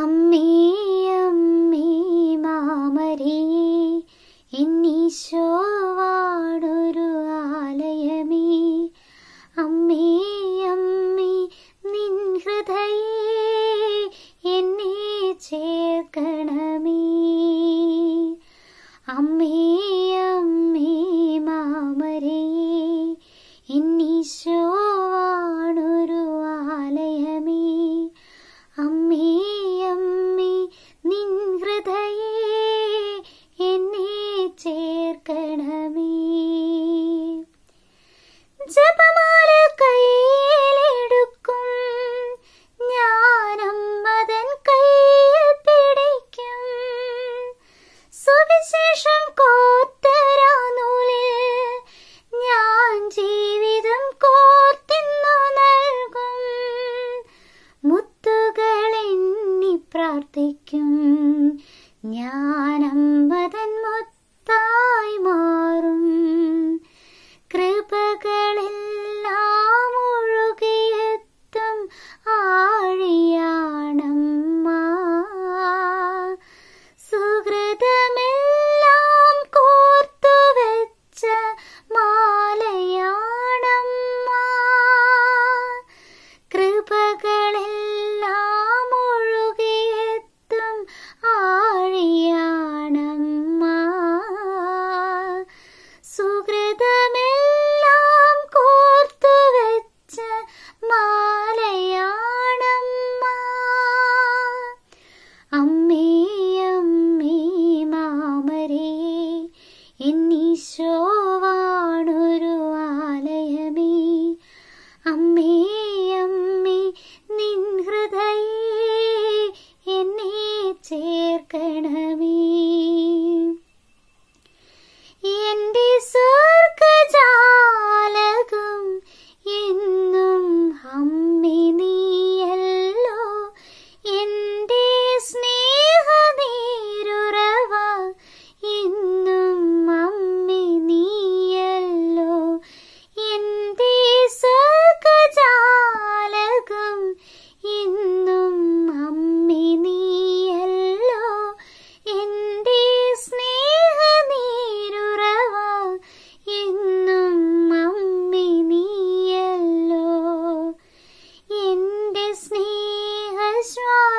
അമ്മേ മാമരിയേ എന്നീശോവാടൊരു ആലയമേ. അമ്മേ അമ്മേ നിൻ ഹൃദയേ എന്നെ ചേർക്കണമേ. അമ്മേ അമ്മേ മാമരിയേ എന്നീശോവാടൊരു ആലയമേ. അമ്മേ അമ്മേ നിൻ ഹൃദയേ എന്നെ ചേർക്കണമേ. ജപമാല കയ്യിലെടുക്കും ഞാനും മതൻ കയ്യിൽ പിടിക്കും. സുവിശേഷം കോർത്തരാനൂലിൽ ഞാൻ ജീവിതം കോർത്തിന്നു നൽകും. മുത്തുകളെണ്ണി പ്രാർത്ഥിക്കും ഞാനും മതൻ മുത്തായി മാറും. കൃപകളെല്ലാം ഒഴുകിയെത്തും ആഴിയാണമ്മ. സുഹൃതമെല്ലാം കോർത്തു വെച്ച മാലയാണമ്മ. കൃപകളെല്ലാം ഒഴുകിയെത്തും ആഴിയാണമ്മ. സുഹൃതമെല്ലാം കോർത്തു വെച്ച മാലയാണമ്മ. അമ്മേ അമ്മേ മാമരിയേ എന്നീശോവാണൊരു ആലയമേ. അമ്മേ അമ്മേ നിൻ ഹൃദയേ എന്നെ ചേർക്കണമേ. എന്റെ സ്വർഗജാലകം എന്നും അമ്മേ നീയല്ലോ. എന്റെ സ്നേഹനീരുറവ എന്നും അമ്മേ നീയല്ലോ. എന്റെ സ്വർഗജാലകം എന്നും അമ്മേ നീയല്ലോ. എന്റെ സ്നേഹനീരുറവ എന്നും അമ്മേ നീയല്ലോ. എന്റെ സ്നേഹ